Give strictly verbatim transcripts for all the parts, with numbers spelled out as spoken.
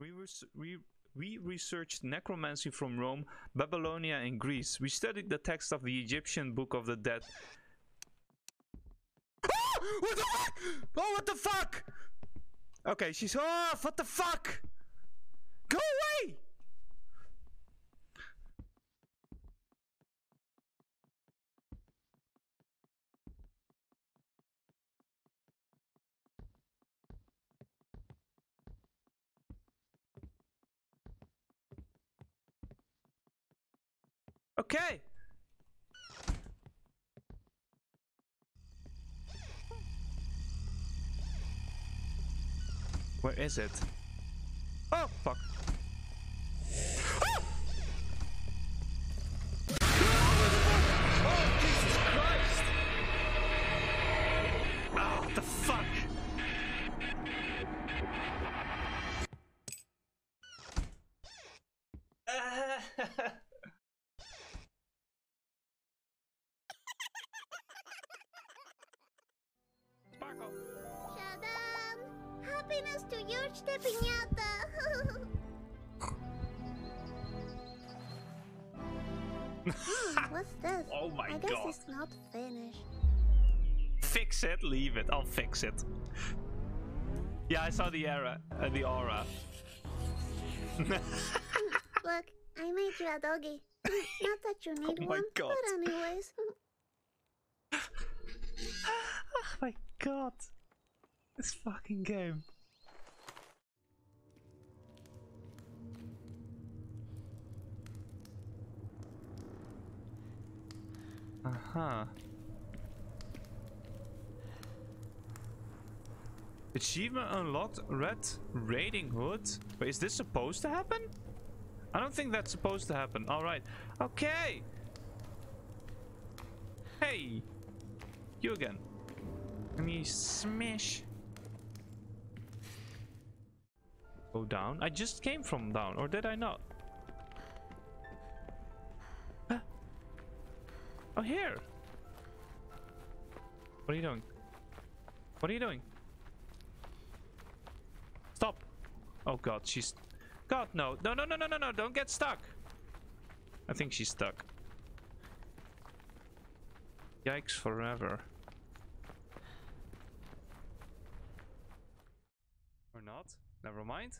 We, res we, we researched necromancy from Rome, Babylonia and Greece. We studied the text of the Egyptian Book of the Dead. Ah! What the fuck? Oh, what the fuck? Okay, she's off. What the fuck? Go away! Okay. Where is it? Oh, fuck. Oh! Oh, Jesus Christ! Oh, what the fuck? Uh, Shalom! Happiness to your stepping out the... What's this? Oh my god. I guess god. It's not finished. Fix it, leave it. I'll fix it. Yeah, I saw the error, uh, the aura. Look, I made you a doggy. Not that you need oh one, god. But anyways. Oh my god, this fucking game. Uh-huh. Achievement unlocked, Red Riding Hood. Wait, is this supposed to happen? I don't think that's supposed to happen. Alright. Okay. Hey. You again. Let me smash. Go down. I just came from down, or did I not? Huh? Oh, here. What are you doing? What are you doing? Stop. Oh god, she's... God, no. No, no, no, no, no, no. Don't get stuck. I think she's stuck. Yikes forever. Or not. Never mind.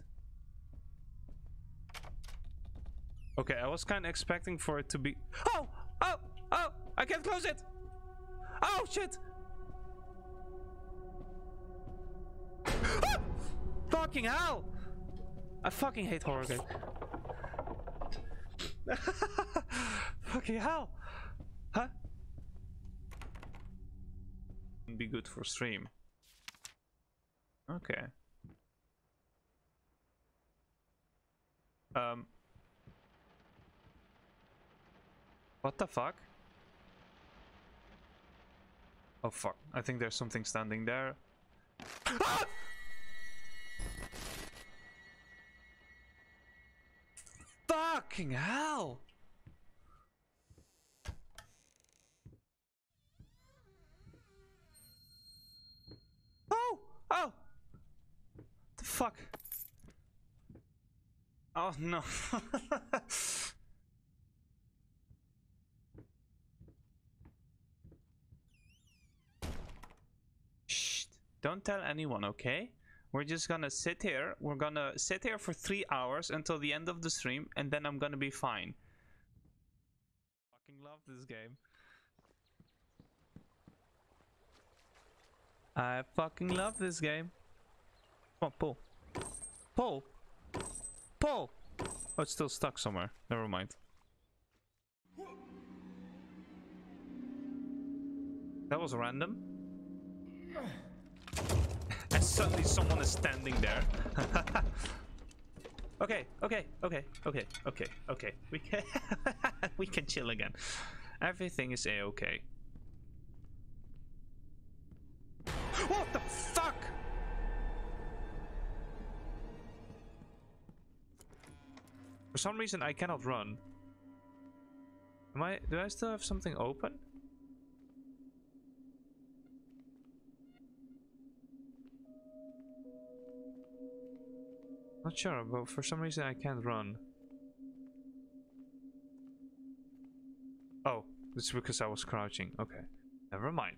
Okay, I was kind of expecting for it to be... Oh! Oh! Oh! I can't close it! Oh, shit! Ah! Fucking hell! I fucking hate horror games. Fucking hell! Huh? Be good for stream. Okay. Um. What the fuck? Oh fuck! I think there's something standing there. Ah! Fucking hell! Oh! Oh! The fuck? Oh no! Shh! Don't tell anyone, okay? We're just gonna sit here. We're gonna sit here for three hours until the end of the stream, and then I'm gonna be fine. Fucking love this game. I fucking love this game. Come on, pull. Pull. Pull. Oh, it's still stuck somewhere. Never mind. That was random. And suddenly someone is standing there. Okay, okay, okay, okay, okay, okay. We can, we can chill again. Everything is A-okay. What the fuck? For some reason I cannot run. Am I, do I still have something open? Not sure, but for some reason I can't run. Oh, it's because I was crouching. Okay, never mind.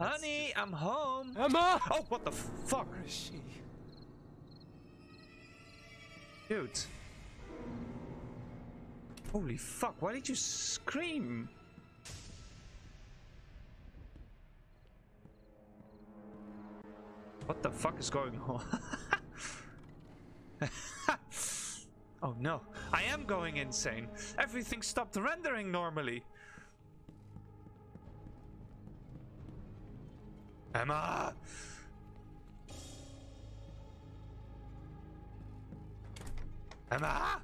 That's Honey, just... I'm home. Emma! Oh, what the fuck? Where is she? Dude. Holy fuck, why did you scream? What the fuck is going on? Oh no, I am going insane. Everything stopped rendering normally. Emma! Emma!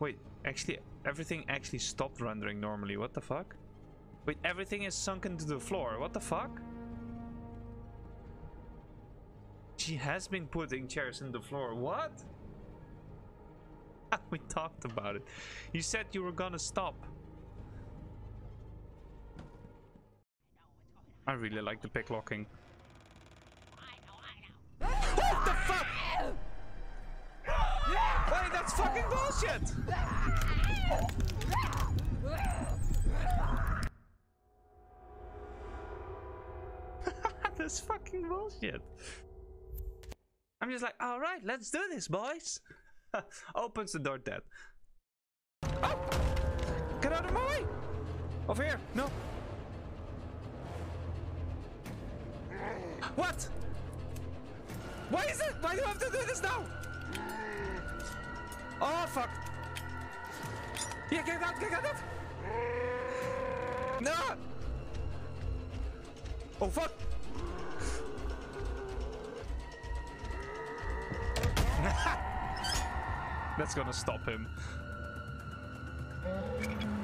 Wait, actually, everything actually stopped rendering normally. What the fuck? Wait, everything is sunk into the floor. What the fuck? She has been putting chairs in the floor. What? We talked about it. You said you were gonna stop. I really like the picklocking. I know, I know. What the fuck? Wait, that's fucking bullshit! That's fucking bullshit. I'm just like, alright, let's do this, boys. Opens the door dead. Oh! Get out of my way! Over here! No! What? Why is it? Why do I have to do this now? Oh fuck! Yeah, get out! Get out! No! Oh fuck! That's gonna stop him.